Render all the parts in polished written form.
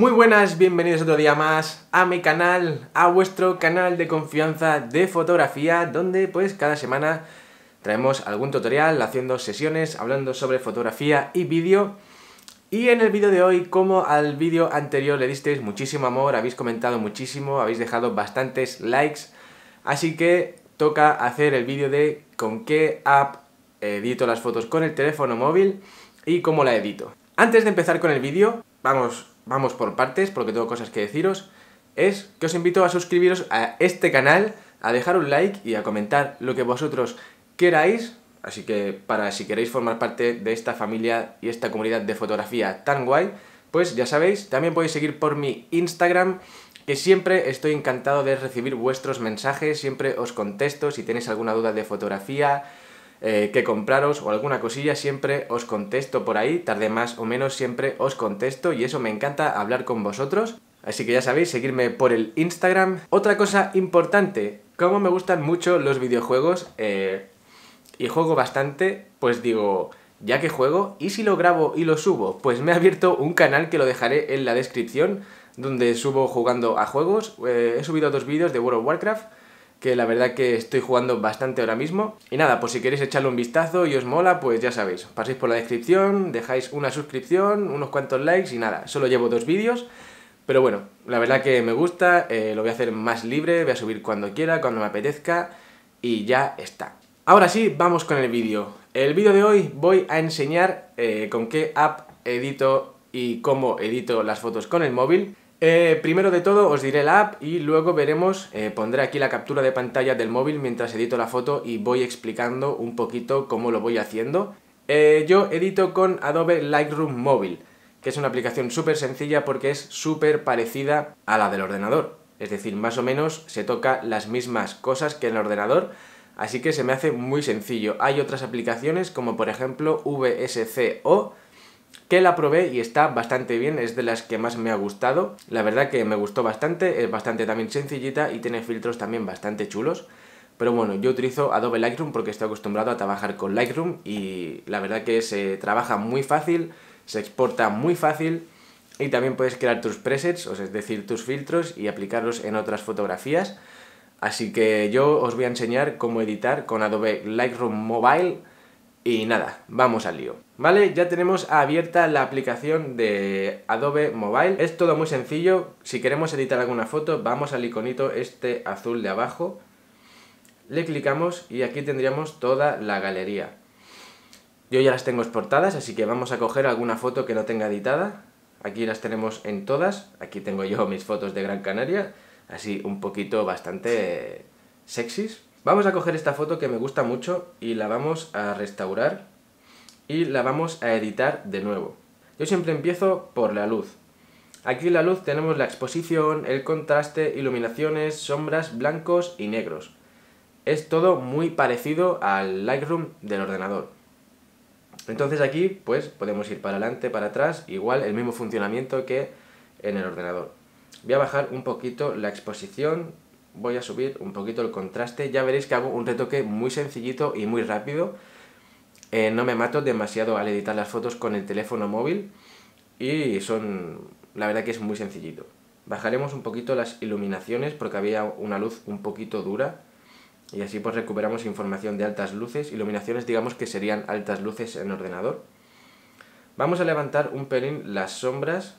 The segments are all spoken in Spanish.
Muy buenas, bienvenidos otro día más a mi canal, a vuestro canal de confianza de fotografía, donde pues cada semana traemos algún tutorial haciendo sesiones, hablando sobre fotografía y vídeo. Y en el vídeo de hoy, como al vídeo anterior le disteis muchísimo amor, habéis comentado muchísimo, habéis dejado bastantes likes, así que toca hacer el vídeo de con qué app edito las fotos con el teléfono móvil y cómo la edito. Antes de empezar con el vídeo, vamos por partes, porque tengo cosas que deciros. Es que os invito a suscribiros a este canal, a dejar un like y a comentar lo que vosotros queráis. Así que para si queréis formar parte de esta familia y esta comunidad de fotografía tan guay, pues ya sabéis, también podéis seguir por mi Instagram, que siempre estoy encantado de recibir vuestros mensajes, siempre os contesto. Si tenéis alguna duda de fotografía, que compraros o alguna cosilla, siempre os contesto por ahí, tarde más o menos, siempre os contesto y eso me encanta, hablar con vosotros. Así que ya sabéis, seguirme por el Instagram. Otra cosa importante, como me gustan mucho los videojuegos y juego bastante, pues digo, ya que juego, ¿y si lo grabo y lo subo? Pues me he abierto un canal que lo dejaré en la descripción, donde subo jugando a juegos. He subido 2 vídeos de World of Warcraft, que la verdad que estoy jugando bastante ahora mismo. Y nada, pues si queréis echarle un vistazo y os mola, pues ya sabéis, paséis por la descripción, dejáis una suscripción, unos cuantos likes y nada, solo llevo 2 vídeos. Pero bueno, la verdad que me gusta, lo voy a hacer más libre, voy a subir cuando quiera, cuando me apetezca y ya está. Ahora sí, vamos con el vídeo. El vídeo de hoy voy a enseñar con qué app edito y cómo edito las fotos con el móvil. Primero de todo os diré la app y luego veremos, pondré aquí la captura de pantalla del móvil mientras edito la foto y voy explicando un poquito cómo lo voy haciendo. Yo edito con Adobe Lightroom móvil, que es una aplicación súper sencilla porque es súper parecida a la del ordenador. Es decir, más o menos se toca las mismas cosas que en el ordenador, así que se me hace muy sencillo. Hay otras aplicaciones como por ejemplo VSCO, que la probé y está bastante bien, es de las que más me ha gustado. La verdad que me gustó bastante, es bastante también sencillita y tiene filtros también bastante chulos. Pero bueno, yo utilizo Adobe Lightroom porque estoy acostumbrado a trabajar con Lightroom y la verdad que se trabaja muy fácil, se exporta muy fácil y también puedes crear tus presets, o sea, es decir, tus filtros y aplicarlos en otras fotografías. Así que yo os voy a enseñar cómo editar con Adobe Lightroom Mobile. Y nada, vamos al lío. Vale, ya tenemos abierta la aplicación de Adobe Mobile. Es todo muy sencillo. Si queremos editar alguna foto, vamos al iconito este azul de abajo. Le clicamos y aquí tendríamos toda la galería. Yo ya las tengo exportadas, así que vamos a coger alguna foto que no tenga editada. Aquí las tenemos en todas. Aquí tengo yo mis fotos de Gran Canaria, así un poquito bastante sexys. Vamos a coger esta foto que me gusta mucho y la vamos a restaurar y la vamos a editar de nuevo. Yo siempre empiezo por la luz. Aquí en la luz tenemos la exposición, el contraste, iluminaciones, sombras, blancos y negros. Es todo muy parecido al Lightroom del ordenador. Entonces aquí pues podemos ir para adelante, para atrás, igual el mismo funcionamiento que en el ordenador. Voy a bajar un poquito la exposición. Voy a subir un poquito el contraste, ya veréis que hago un retoque muy sencillito y muy rápido. No me mato demasiado al editar las fotos con el teléfono móvil y son, la verdad que es muy sencillito. Bajaremos un poquito las iluminaciones porque había una luz un poquito dura y así pues recuperamos información de altas luces, iluminaciones digamos que serían altas luces en ordenador. Vamos a levantar un pelín las sombras.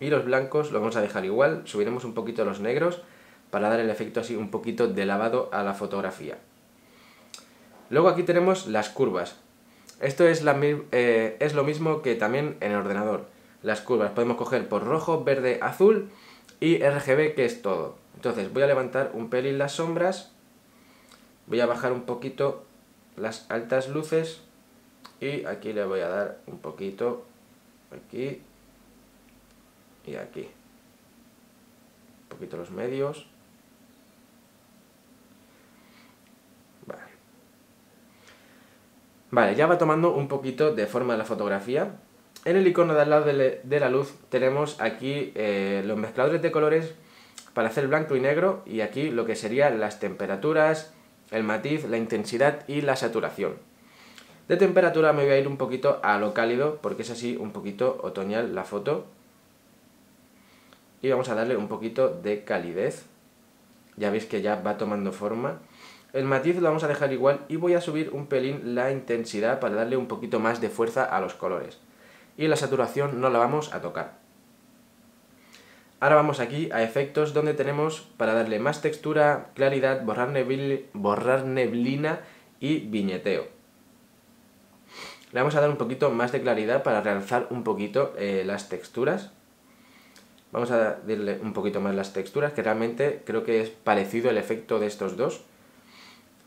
Y los blancos lo vamos a dejar igual, subiremos un poquito los negros para dar el efecto así un poquito de lavado a la fotografía. Luego aquí tenemos las curvas. Esto es lo mismo que también en el ordenador. Las curvas podemos coger por rojo, verde, azul y RGB, que es todo. Entonces voy a levantar un pelín las sombras, voy a bajar un poquito las altas luces y aquí le voy a dar un poquito, aquí y aquí, un poquito los medios, vale, ya va tomando un poquito de forma la fotografía. En el icono de al lado de la luz tenemos aquí los mezcladores de colores para hacer blanco y negro y aquí lo que serían las temperaturas, el matiz, la intensidad y la saturación. De temperatura me voy a ir un poquito a lo cálido, porque es así un poquito otoñal la foto. Y vamos a darle un poquito de calidez. Ya veis que ya va tomando forma. El matiz lo vamos a dejar igual y voy a subir un pelín la intensidad para darle un poquito más de fuerza a los colores. Y la saturación no la vamos a tocar. Ahora vamos aquí a efectos, donde tenemos para darle más textura, claridad, borrar neblina y viñeteo. Le vamos a dar un poquito más de claridad para realzar un poquito las texturas. Vamos a darle un poquito más las texturas, que realmente creo que es parecido el efecto de estos dos.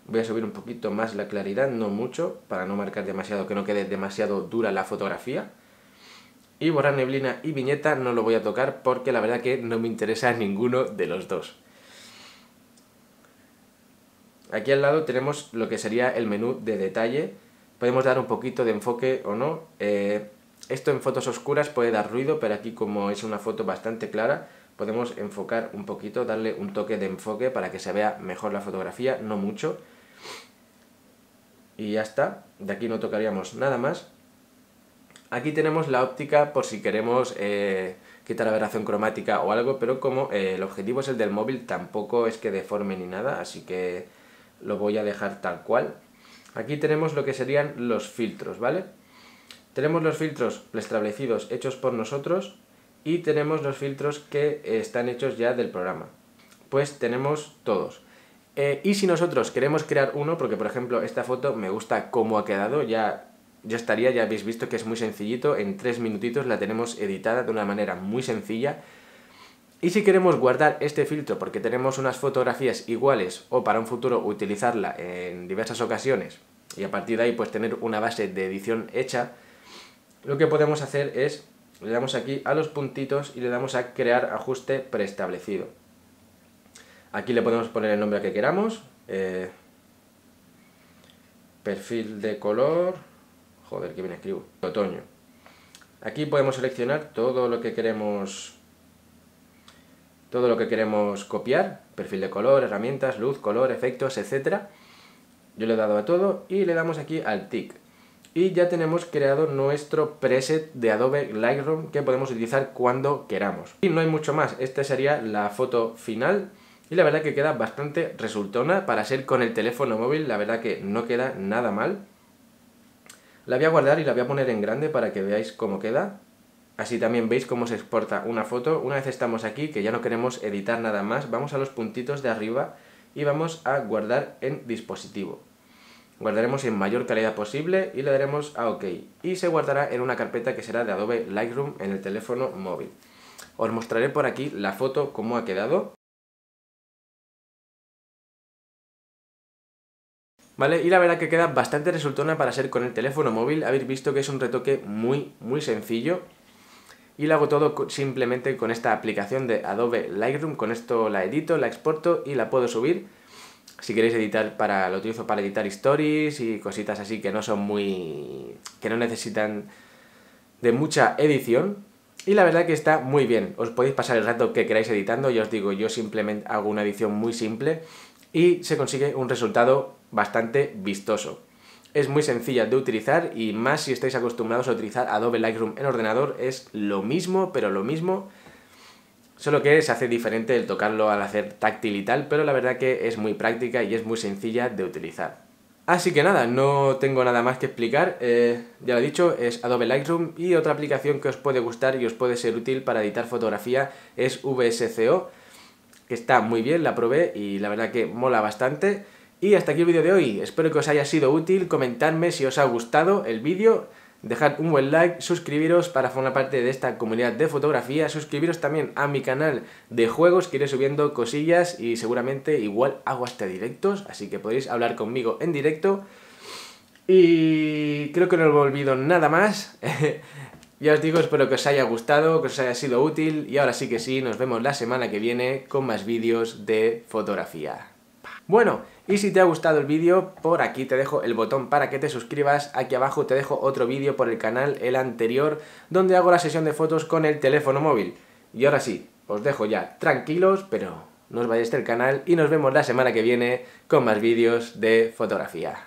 Voy a subir un poquito más la claridad, no mucho, para no marcar demasiado, que no quede demasiado dura la fotografía. Y borrar neblina y viñeta no lo voy a tocar porque la verdad que no me interesa ninguno de los dos. Aquí al lado tenemos lo que sería el menú de detalle. Podemos dar un poquito de enfoque o no. Esto en fotos oscuras puede dar ruido, pero aquí como es una foto bastante clara, podemos enfocar un poquito, darle un toque de enfoque para que se vea mejor la fotografía, no mucho. Y ya está, de aquí no tocaríamos nada más. Aquí tenemos la óptica por si queremos quitar aberración cromática o algo, pero como el objetivo es el del móvil, tampoco es que deforme ni nada, así que lo voy a dejar tal cual. Aquí tenemos lo que serían los filtros, ¿vale? Tenemos los filtros preestablecidos hechos por nosotros y tenemos los filtros que están hechos ya del programa. Pues tenemos todos. Y si nosotros queremos crear uno, porque por ejemplo esta foto me gusta cómo ha quedado, ya habéis visto que es muy sencillito, en 3 minutitos la tenemos editada de una manera muy sencilla. Y si queremos guardar este filtro porque tenemos unas fotografías iguales o para un futuro utilizarla en diversas ocasiones y a partir de ahí pues tener una base de edición hecha, lo que podemos hacer es, le damos aquí a los puntitos y le damos a crear ajuste preestablecido. Aquí le podemos poner el nombre que queramos, perfil de color... Joder, que bien escribo. Otoño. Aquí podemos seleccionar todo lo que queremos copiar. Perfil de color, herramientas, luz, color, efectos, etc. Yo le he dado a todo y le damos aquí al tick. Y ya tenemos creado nuestro preset de Adobe Lightroom que podemos utilizar cuando queramos. Y no hay mucho más. Esta sería la foto final. Y la verdad que queda bastante resultona para ser con el teléfono móvil. La verdad que no queda nada mal. La voy a guardar y la voy a poner en grande para que veáis cómo queda. Así también veis cómo se exporta una foto. Una vez estamos aquí, que ya no queremos editar nada más, vamos a los puntitos de arriba y vamos a guardar en dispositivo. Guardaremos en mayor calidad posible y le daremos a OK. Y se guardará en una carpeta que será de Adobe Lightroom en el teléfono móvil. Os mostraré por aquí la foto, cómo ha quedado. ¿Vale? Y la verdad que queda bastante resultona para ser con el teléfono móvil. Habéis visto que es un retoque muy, muy sencillo. Y lo hago todo simplemente con esta aplicación de Adobe Lightroom. Con esto la edito, la exporto y la puedo subir. Si queréis editar, lo utilizo para editar stories y cositas así que no son muy... que no necesitan de mucha edición. Y la verdad que está muy bien. Os podéis pasar el rato que queráis editando. Ya os digo, yo simplemente hago una edición muy simple y se consigue un resultado bastante vistoso. Es muy sencilla de utilizar y más si estáis acostumbrados a utilizar Adobe Lightroom en ordenador, es lo mismo, pero lo mismo, solo que se hace diferente el tocarlo al hacer táctil y tal, pero la verdad que es muy práctica y es muy sencilla de utilizar. Así que nada, no tengo nada más que explicar, ya lo he dicho, es Adobe Lightroom y otra aplicación que os puede gustar y os puede ser útil para editar fotografía es VSCO, que está muy bien, la probé y la verdad que mola bastante. Y hasta aquí el vídeo de hoy, espero que os haya sido útil, comentadme si os ha gustado el vídeo, dejad un buen like, suscribiros para formar parte de esta comunidad de fotografía, suscribiros también a mi canal de juegos que iré subiendo cosillas y seguramente igual hago hasta directos, así que podéis hablar conmigo en directo. Y creo que no lo olvido nada más, ya os digo, espero que os haya gustado, que os haya sido útil y ahora sí que sí, nos vemos la semana que viene con más vídeos de fotografía. Bueno, y si te ha gustado el vídeo, por aquí te dejo el botón para que te suscribas, aquí abajo te dejo otro vídeo por el canal, el anterior, donde hago la sesión de fotos con el teléfono móvil. Y ahora sí, os dejo ya tranquilos, pero no os vayáis del canal y nos vemos la semana que viene con más vídeos de fotografía.